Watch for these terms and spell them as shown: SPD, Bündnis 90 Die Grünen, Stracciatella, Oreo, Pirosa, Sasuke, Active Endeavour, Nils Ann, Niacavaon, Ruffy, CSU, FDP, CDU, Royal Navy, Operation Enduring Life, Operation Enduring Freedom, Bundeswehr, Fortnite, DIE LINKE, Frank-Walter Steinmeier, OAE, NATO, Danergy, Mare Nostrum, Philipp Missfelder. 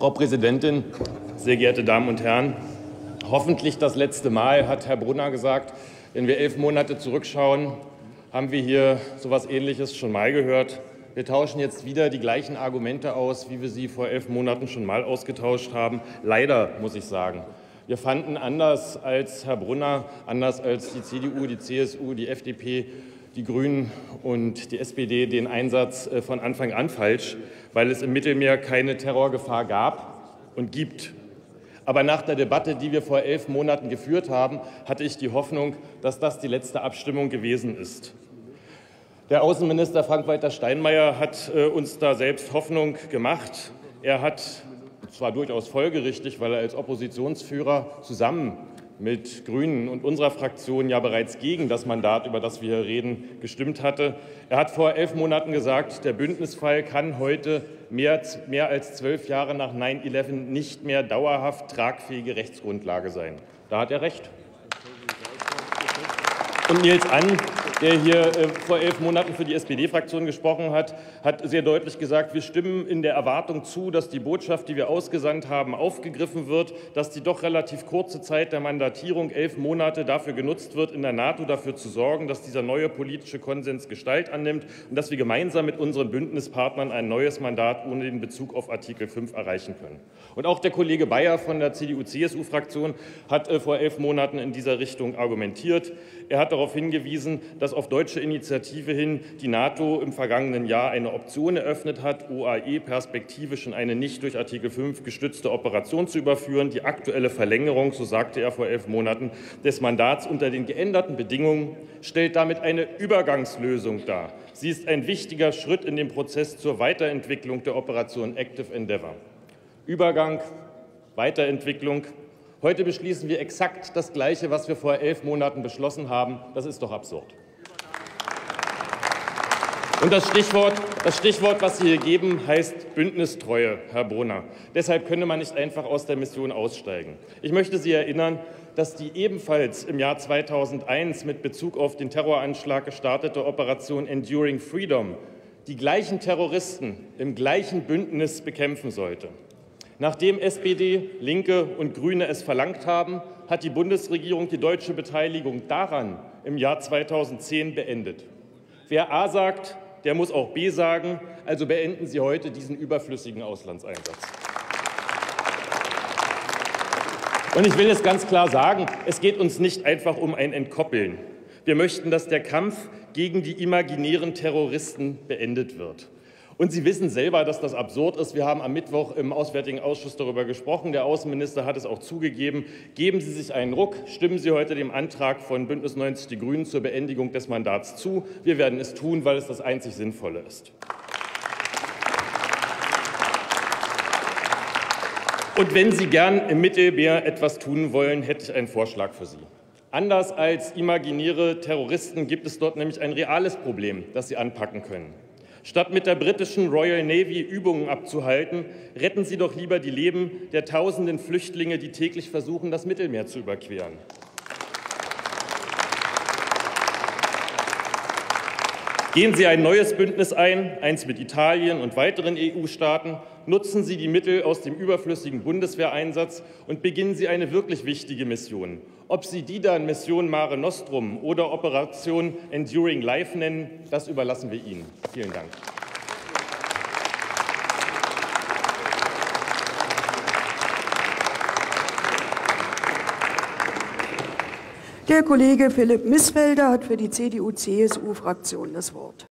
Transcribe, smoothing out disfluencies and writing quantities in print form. Frau Präsidentin, sehr geehrte Damen und Herren! Hoffentlich das letzte Mal, hat Herr Brunner gesagt. Wenn wir 11 Monate zurückschauen, haben wir hier so etwas Ähnliches schon mal gehört. Wir tauschen jetzt wieder die gleichen Argumente aus, wie wir sie vor 11 Monaten schon mal ausgetauscht haben. Leider, muss ich sagen. Wir fanden, anders als Herr Brunner, anders als die CDU, die CSU, die FDP, die Grünen und die SPD, den Einsatz von Anfang an falsch, weil es im Mittelmeer keine Terrorgefahr gab und gibt. Aber nach der Debatte, die wir vor 11 Monaten geführt haben, hatte ich die Hoffnung, dass das die letzte Abstimmung gewesen ist. Der Außenminister Frank-Walter Steinmeier hat uns da selbst Hoffnung gemacht. Er hat zwar durchaus folgerichtig, weil er als Oppositionsführer zusammen mit Grünen und unserer Fraktion ja bereits gegen das Mandat, über das wir hier reden, gestimmt hatte. Er hat vor 11 Monaten gesagt, der Bündnisfall kann heute mehr als 12 Jahre nach 9/11 nicht mehr dauerhaft tragfähige Rechtsgrundlage sein. Da hat er recht. Und Nils Ann, der hier vor 11 Monaten für die SPD-Fraktion gesprochen hat, hat sehr deutlich gesagt, wir stimmen in der Erwartung zu, dass die Botschaft, die wir ausgesandt haben, aufgegriffen wird, dass die doch relativ kurze Zeit der Mandatierung, 11 Monate, dafür genutzt wird, in der NATO dafür zu sorgen, dass dieser neue politische Konsens Gestalt annimmt und dass wir gemeinsam mit unseren Bündnispartnern ein neues Mandat ohne den Bezug auf Artikel 5 erreichen können. Und auch der Kollege Bayer von der CDU-CSU-Fraktion hat vor 11 Monaten in dieser Richtung argumentiert. Er hat darauf hingewiesen, dass auf deutsche Initiative hin die NATO im vergangenen Jahr eine Option eröffnet hat, OAE perspektivisch in eine nicht durch Artikel 5 gestützte Operation zu überführen. Die aktuelle Verlängerung, so sagte er vor 11 Monaten, des Mandats unter den geänderten Bedingungen stellt damit eine Übergangslösung dar. Sie ist ein wichtiger Schritt in dem Prozess zur Weiterentwicklung der Operation Active Endeavour. Übergang, Weiterentwicklung. Heute beschließen wir exakt das Gleiche, was wir vor 11 Monaten beschlossen haben. Das ist doch absurd. Und das Stichwort, was Sie hier geben, heißt Bündnistreue, Herr Brunner. Deshalb könne man nicht einfach aus der Mission aussteigen. Ich möchte Sie erinnern, dass die ebenfalls im Jahr 2001 mit Bezug auf den Terroranschlag gestartete Operation Enduring Freedom die gleichen Terroristen im gleichen Bündnis bekämpfen sollte. Nachdem SPD, Linke und Grüne es verlangt haben, hat die Bundesregierung die deutsche Beteiligung daran im Jahr 2010 beendet. Wer A sagt, der muss auch B sagen, also beenden Sie heute diesen überflüssigen Auslandseinsatz. Und ich will es ganz klar sagen, es geht uns nicht einfach um ein Entkoppeln. Wir möchten, dass der Kampf gegen die imaginären Terroristen beendet wird. Und Sie wissen selber, dass das absurd ist. Wir haben am Mittwoch im Auswärtigen Ausschuss darüber gesprochen. Der Außenminister hat es auch zugegeben. Geben Sie sich einen Ruck. Stimmen Sie heute dem Antrag von Bündnis 90 Die Grünen zur Beendigung des Mandats zu. Wir werden es tun, weil es das einzig Sinnvolle ist. Und wenn Sie gern im Mittelmeer etwas tun wollen, hätte ich einen Vorschlag für Sie. Anders als imaginäre Terroristen gibt es dort nämlich ein reales Problem, das Sie anpacken können. Statt mit der britischen Royal Navy Übungen abzuhalten, retten Sie doch lieber die Leben der tausenden Flüchtlinge, die täglich versuchen, das Mittelmeer zu überqueren. Gehen Sie ein neues Bündnis ein, eins mit Italien und weiteren EU-Staaten, nutzen Sie die Mittel aus dem überflüssigen Bundeswehreinsatz und beginnen Sie eine wirklich wichtige Mission. Ob Sie die dann Mission Mare Nostrum oder Operation Enduring Life nennen, das überlassen wir Ihnen. Vielen Dank. Der Kollege Philipp Missfelder hat für die CDU-CSU-Fraktion das Wort.